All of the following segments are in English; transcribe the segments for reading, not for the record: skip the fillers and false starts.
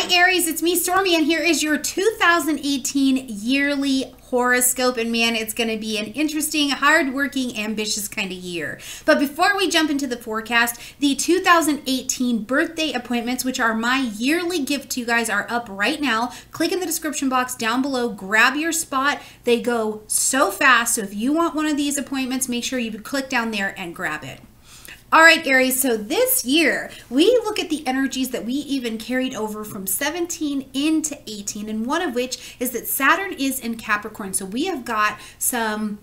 Hi Aries, it's me Stormie, and here is your 2018 yearly horoscope. And man, it's going to be an interesting, hardworking, ambitious kind of year. But before we jump into the forecast, the 2018 birthday appointments, which are my yearly gift to you guys, are up right now. Click in the description box down below, grab your spot. They go so fast, so if you want one of these appointments, make sure you click down there and grab it. All right, Aries, so this year, we look at the energies that we even carried over from 17 into 18, and one of which is that Saturn is in Capricorn. So we have got some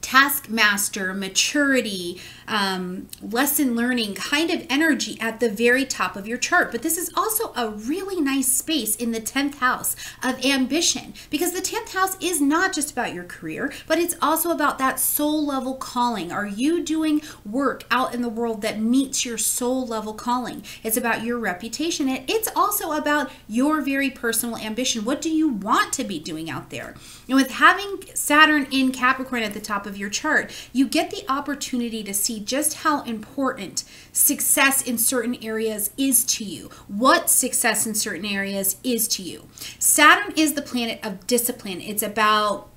taskmaster, maturity, lesson learning kind of energy at the very top of your chart. But this is also a really nice space in the 10th house of ambition, because the 10th house is not just about your career, but it's also about that soul level calling. Are you doing work out in the world that meets your soul level calling? It's about your reputation, and it's also about your very personal ambition. What do you want to be doing out there? And with having Saturn in Capricorn at the top of your chart, you get the opportunity to see just how important success in certain areas is to you. What success in certain areas is to you. Saturn is the planet of discipline. It's about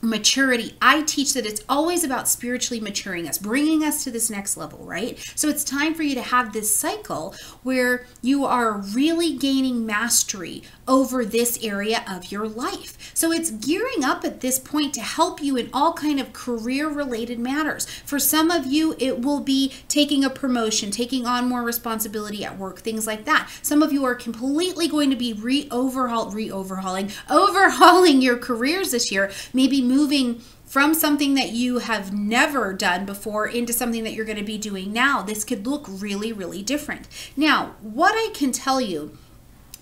maturity. I teach that it's always about spiritually maturing us, bringing us to this next level, right? So it's time for you to have this cycle where you are really gaining mastery over this area of your life. So it's gearing up at this point to help you in all kind of career related matters. For some of you, it will be taking a promotion, taking on more responsibility at work, things like that. Some of you are completely going to be overhauling your careers this year, maybe moving from something that you have never done before into something that you're going to be doing now. This could look really, really different. Now, what I can tell you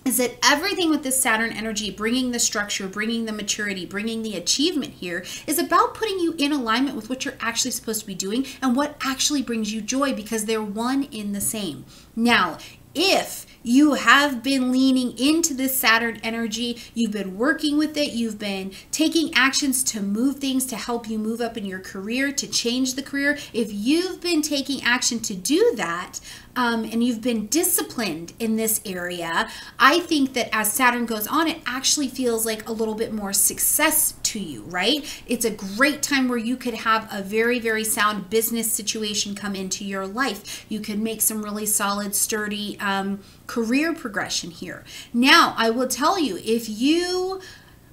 is that everything with this Saturn energy, bringing the structure, bringing the maturity, bringing the achievement here, is about putting you in alignment with what you're actually supposed to be doing and what actually brings you joy, because they're one in the same. Now, if you have been leaning into this Saturn energy, you've been working with it, you've been taking actions to move things to help you move up in your career, to change the career, if you've been taking action to do that, and you've been disciplined in this area, I think that as Saturn goes on, it actually feels like a little bit more success to you, right? It's a great time where you could have a very, very sound business situation come into your life. You could make some really solid, sturdy career progression here. Now, I will tell you, if you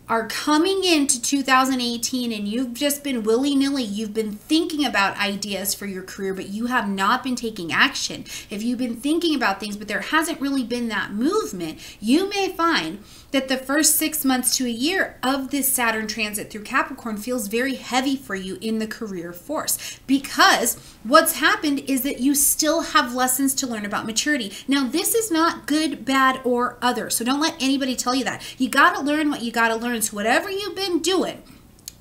are coming into 2018 and you've just been willy-nilly, you've been thinking about ideas for your career, but you have not been taking action. If you've been thinking about things, but there hasn't really been that movement, you may find that the first 6 months to a year of this Saturn transit through Capricorn feels very heavy for you in the career force, because what's happened is that you still have lessons to learn about maturity. Now, this is not good, bad, or other, so don't let anybody tell you that. You gotta learn what you gotta learn. So whatever you've been doing,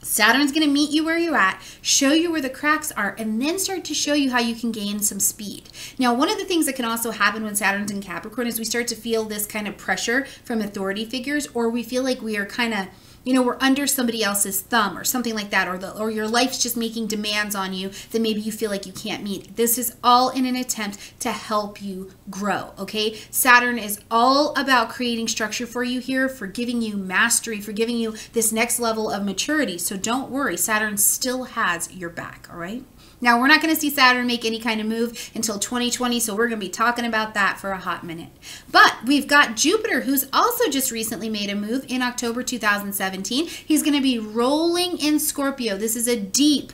Saturn's going to meet you where you're at, show you where the cracks are, and then start to show you how you can gain some speed. Now, one of the things that can also happen when Saturn's in Capricorn is we start to feel this kind of pressure from authority figures, or we feel like we are kind of, you know, we're under somebody else's thumb or something like that, or your life's just making demands on you that maybe you feel like you can't meet. This is all in an attempt to help you grow, okay? Saturn is all about creating structure for you here, for giving you mastery, for giving you this next level of maturity. So don't worry, Saturn still has your back, all right? Now, we're not going to see Saturn make any kind of move until 2020, so we're going to be talking about that for a hot minute. But we've got Jupiter, who's also just recently made a move in October 2017. He's going to be rolling in Scorpio. This is a deep,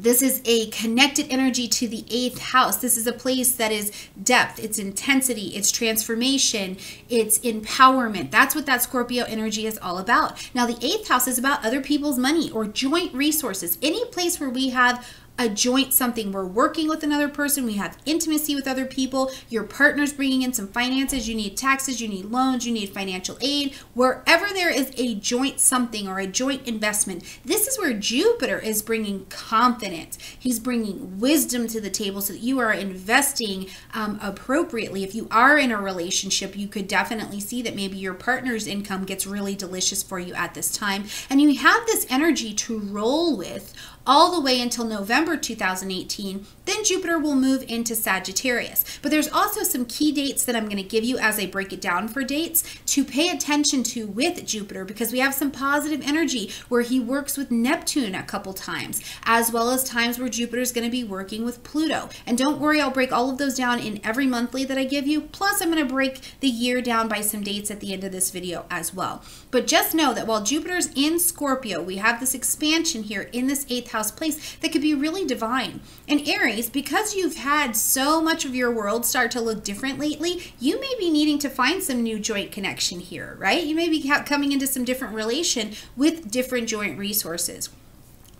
this is a connected energy to the 8th house. This is a place that is depth, it's intensity, it's transformation, it's empowerment. That's what that Scorpio energy is all about. Now, the 8th house is about other people's money or joint resources. Any place where we have a joint something, we're working with another person, we have intimacy with other people, your partner's bringing in some finances, you need taxes, you need loans, you need financial aid. Wherever there is a joint something or a joint investment, this is where Jupiter is bringing confidence. He's bringing wisdom to the table so that you are investing appropriately. If you are in a relationship, you could definitely see that maybe your partner's income gets really delicious for you at this time, and you have this energy to roll with all the way until November 2018, then Jupiter will move into Sagittarius. But there's also some key dates that I'm going to give you as I break it down for dates to pay attention to with Jupiter, because we have some positive energy where he works with Neptune a couple times, as well as times where Jupiter is going to be working with Pluto. And don't worry, I'll break all of those down in every monthly that I give you. Plus, I'm going to break the year down by some dates at the end of this video as well. But just know that while Jupiter's in Scorpio, we have this expansion here in this 8th house place that could be really divine. And Aries, because you've had so much of your world start to look different lately, you may be needing to find some new joint connection here, right? You may be coming into some different relation with different joint resources.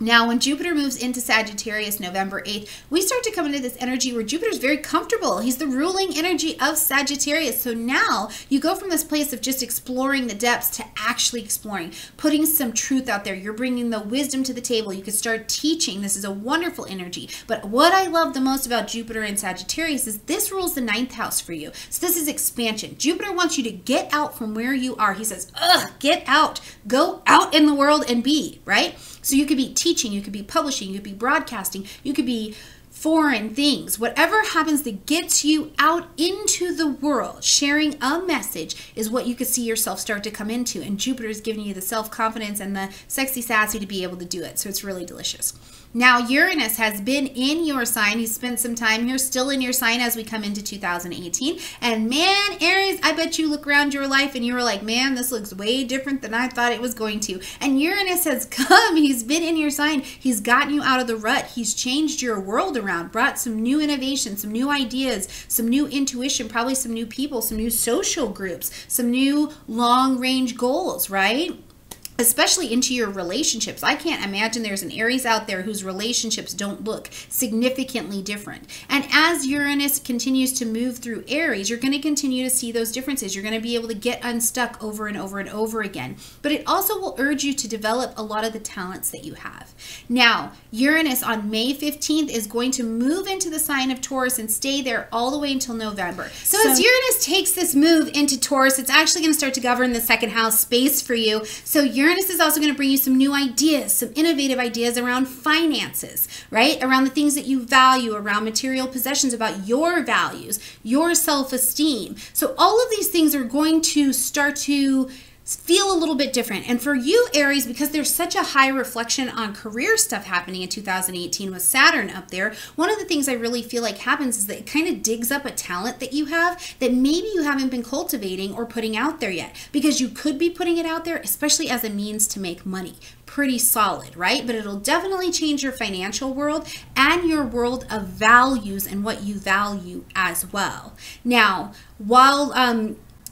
Now, when Jupiter moves into Sagittarius November 8th, we start to come into this energy where Jupiter's very comfortable. He's the ruling energy of Sagittarius. So now you go from this place of just exploring the depths to actually exploring, putting some truth out there. You're bringing the wisdom to the table. You can start teaching. This is a wonderful energy. But what I love the most about Jupiter and Sagittarius is this rules the 9th house for you. So this is expansion. Jupiter wants you to get out from where you are. He says, ugh, get out. Go out in the world and be, right? So you could be teaching, you could be publishing, you could be broadcasting, you could be foreign things, whatever happens that gets you out into the world, sharing a message is what you could see yourself start to come into. And Jupiter is giving you the self-confidence and the sexy sassy to be able to do it. So it's really delicious. Now, Uranus has been in your sign. He spent some time here, still in your sign as we come into 2018. And man, Aries, I bet you look around your life and you were like, man, this looks way different than I thought it was going to. And Uranus has come. He's been in your sign. He's gotten you out of the rut. He's changed your world around, brought some new innovation, some new ideas, some new intuition, probably some new people, some new social groups, some new long-range goals, right? Especially into your relationships. I can't imagine there's an Aries out there whose relationships don't look significantly different. And as Uranus continues to move through Aries, you're going to continue to see those differences. You're going to be able to get unstuck over and over and over again. But it also will urge you to develop a lot of the talents that you have. Now, Uranus on May 15th is going to move into the sign of Taurus and stay there all the way until November. So as Uranus takes this move into Taurus, it's actually going to start to govern the second house space for you. So Uranus is also going to bring you some new ideas, some innovative ideas around finances, right? Around the things that you value, around material possessions, about your values, your self-esteem. So all of these things are going to start to feel a little bit different. And for you, Aries, because there's such a high reflection on career stuff happening in 2018 with Saturn up there, one of the things I really feel like happens is that it kind of digs up a talent that you have that maybe you haven't been cultivating or putting out there yet, because you could be putting it out there, especially as a means to make money. Pretty solid, right? But it'll definitely change your financial world and your world of values and what you value as well. Now, while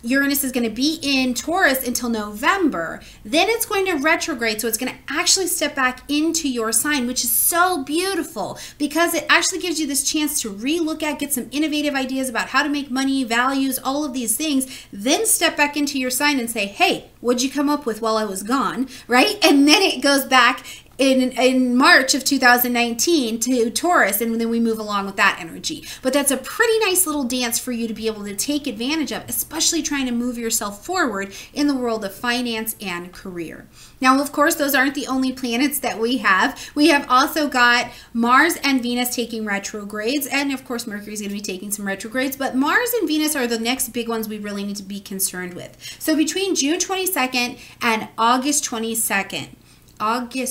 Uranus is going to be in Taurus until November, then it's going to retrograde, so it's going to actually step back into your sign, which is so beautiful because it actually gives you this chance to re-look at, get some innovative ideas about how to make money, values, all of these things, then step back into your sign and say, hey, what'd you come up with while I was gone, right? And then it goes back in March of 2019 to Taurus, and then we move along with that energy. But that's a pretty nice little dance for you to be able to take advantage of, especially trying to move yourself forward in the world of finance and career. Now, of course, those aren't the only planets that we have. We have also got Mars and Venus taking retrogrades, and of course Mercury's going to be taking some retrogrades, but Mars and Venus are the next big ones we really need to be concerned with. So between June 22nd and August 27th, we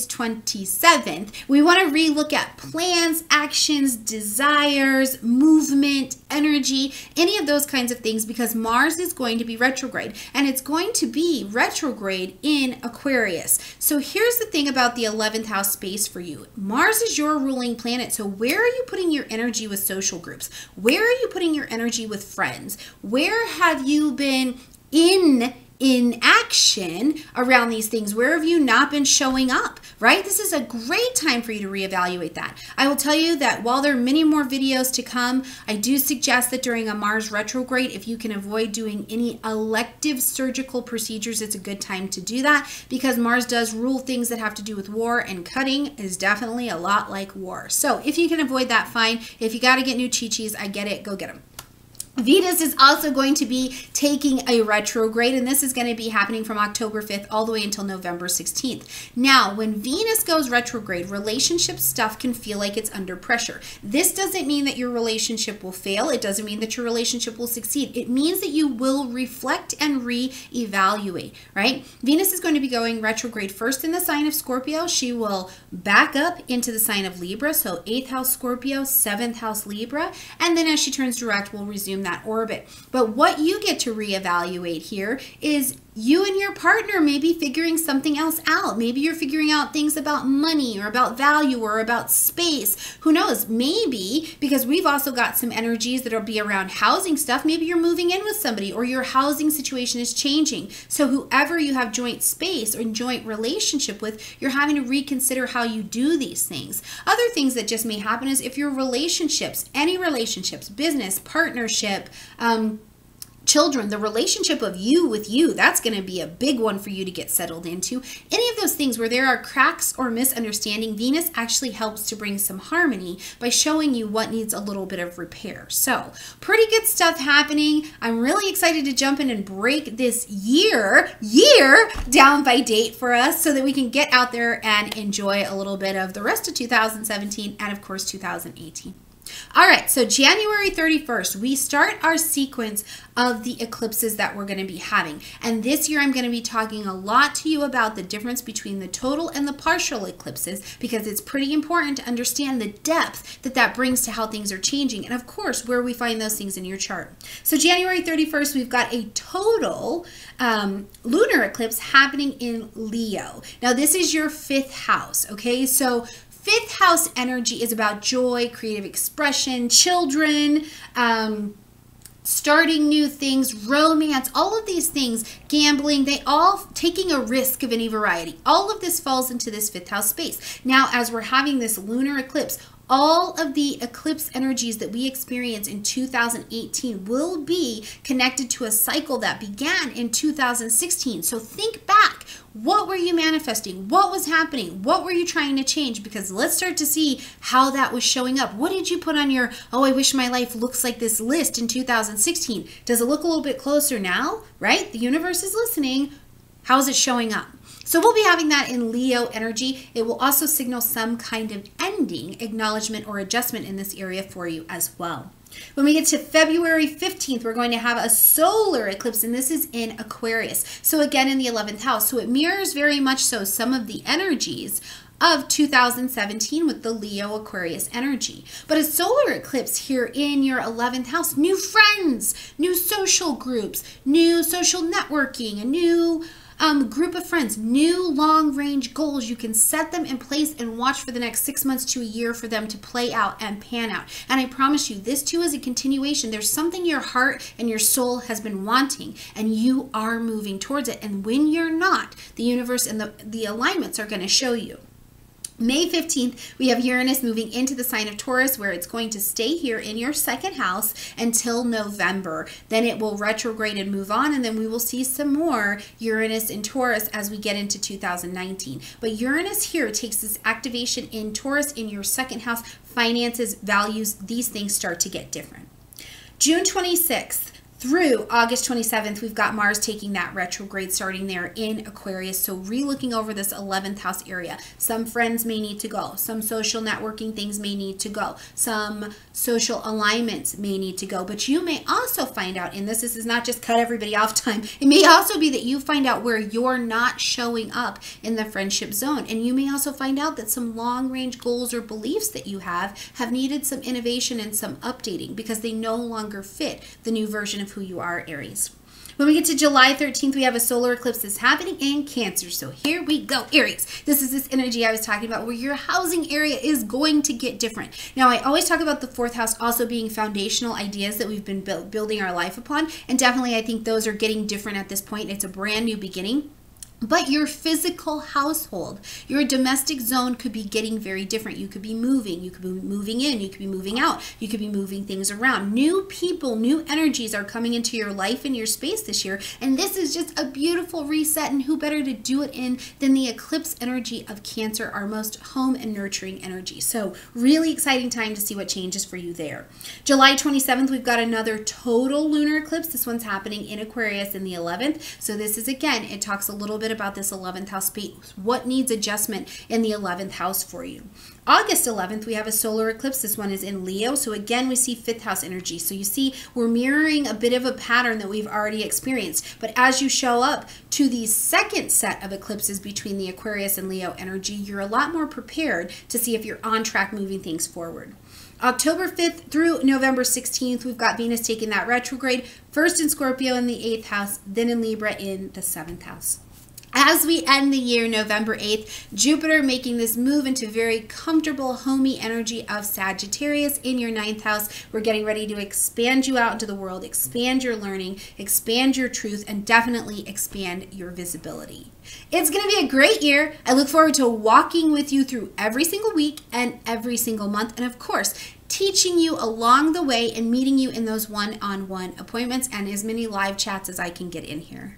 want to re-look at plans, actions, desires, movement, energy, any of those kinds of things, because Mars is going to be retrograde, and it's going to be retrograde in Aquarius. So here's the thing about the 11th house space for you. Mars is your ruling planet, so where are you putting your energy with social groups? Where are you putting your energy with friends? Where have you been in action around these things? Where have you not been showing up, right? This is a great time for you to reevaluate that. I will tell you that while there are many more videos to come, I do suggest that during a Mars retrograde, if you can avoid doing any elective surgical procedures, it's a good time to do that, because Mars does rule things that have to do with war, and cutting is definitely a lot like war. So if you can avoid that, fine. If you got to get new chi-chis, I get it, go get them. Venus is also going to be taking a retrograde, and this is going to be happening from October 5th all the way until November 16th. Now, when Venus goes retrograde, relationship stuff can feel like it's under pressure. This doesn't mean that your relationship will fail. It doesn't mean that your relationship will succeed. It means that you will reflect and reevaluate, right? Venus is going to be going retrograde first in the sign of Scorpio. She will back up into the sign of Libra, so 8th house Scorpio, 7th house Libra, and then as she turns direct, we'll resume that orbit. But what you get to reevaluate here is you and your partner may be figuring something else out. Maybe you're figuring out things about money or about value or about space. Who knows? Maybe, because we've also got some energies that'll be around housing stuff, maybe you're moving in with somebody or your housing situation is changing. So whoever you have joint space or joint relationship with, you're having to reconsider how you do these things. Other things that just may happen is if your relationships, any relationships, business, partnership, children, the relationship of you with you, that's going to be a big one for you to get settled into. Any of those things where there are cracks or misunderstanding, Venus actually helps to bring some harmony by showing you what needs a little bit of repair. So pretty good stuff happening. I'm really excited to jump in and break this year down by date for us so that we can get out there and enjoy a little bit of the rest of 2017 and of course 2018. All right, so January 31st, we start our sequence of the eclipses that we're going to be having. And this year I'm going to be talking a lot to you about the difference between the total and the partial eclipses, because it's pretty important to understand the depth that that brings to how things are changing and, of course, where we find those things in your chart. So January 31st, we've got a total lunar eclipse happening in Leo. Now, this is your 5th house, okay? So 5th house energy is about joy, creative expression, children, starting new things, romance, all of these things, gambling, they all taking a risk of any variety. All of this falls into this 5th house space. Now, as we're having this lunar eclipse, all of the eclipse energies that we experience in 2018 will be connected to a cycle that began in 2016. So think back. What were you manifesting? What was happening? What were you trying to change? Because let's start to see how that was showing up. What did you put on your, oh, I wish my life looks like this list in 2016? Does it look a little bit closer now, right? The universe is listening. How's it showing up? So we'll be having that in Leo energy. It will also signal some kind of ending, acknowledgement, or adjustment in this area for you as well. When we get to February 15th, we're going to have a solar eclipse, and this is in Aquarius. So again, in the 11th house. So it mirrors very much so some of the energies of 2017 with the Leo Aquarius energy. But a solar eclipse here in your 11th house, new friends, new social groups, new social networking, a new group of friends, new long-range goals. You can set them in place and watch for the next 6 months to a year for them to play out and pan out. And I promise you, this too is a continuation. There's something your heart and your soul has been wanting, and you are moving towards it. And when you're not, the universe and the alignments are going to show you. May 15th, we have Uranus moving into the sign of Taurus, where it's going to stay here in your 2nd house until November. Then it will retrograde and move on, and then we will see some more Uranus in Taurus as we get into 2019. But Uranus here takes this activation in Taurus in your 2nd house, finances, values, these things start to get different. June 26th. Through August 27th, we've got Mars taking that retrograde starting there in Aquarius. So re-looking over this 11th house area. Some friends may need to go. Some social networking things may need to go. Some social alignments may need to go. But you may also find out in this, this is not just cut everybody off time. It may also be that you find out where you're not showing up in the friendship zone. And you may also find out that some long-range goals or beliefs that you have needed some innovation and some updating because they no longer fit the new version of who you are, Aries. When we get to July 13th, we have a solar eclipse that's happening in Cancer. So here we go, Aries. This is this energy I was talking about where your housing area is going to get different. Now, I always talk about the 4th house also being foundational ideas that we've been building our life upon. And definitely, I think those are getting different at this point. It's a brand new beginning. But your physical household, your domestic zone could be getting very different. You could be moving. You could be moving in. You could be moving out. You could be moving things around. New people, new energies are coming into your life and your space this year. And this is just a beautiful reset. And who better to do it in than the eclipse energy of Cancer, our most home and nurturing energy. So really exciting time to see what changes for you there. July 27th, we've got another total lunar eclipse. This one's happening in Aquarius in the 11th. So this is, again, it talks a little bit about this 11th house space, what needs adjustment in the 11th house for you. August 11th, we have a solar eclipse. This one is in Leo. So again, we see 5th house energy. So you see we're mirroring a bit of a pattern that we've already experienced. But as you show up to the second set of eclipses between the Aquarius and Leo energy, you're a lot more prepared to see if you're on track moving things forward. October 5th through November 16th, we've got Venus taking that retrograde, first in Scorpio in the 8th house, then in Libra in the 7th house. As we end the year, November 8th, Jupiter making this move into very comfortable, homey energy of Sagittarius in your 9th house. We're getting ready to expand you out into the world, expand your learning, expand your truth, and definitely expand your visibility. It's going to be a great year. I look forward to walking with you through every single week and every single month, and of course, teaching you along the way and meeting you in those one-on-one appointments and as many live chats as I can get in here.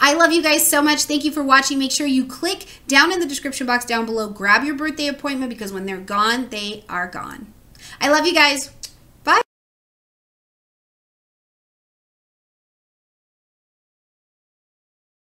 I love you guys so much. Thank you for watching. Make sure you click down in the description box down below. Grab your birthday appointment because when they're gone, they are gone. I love you guys.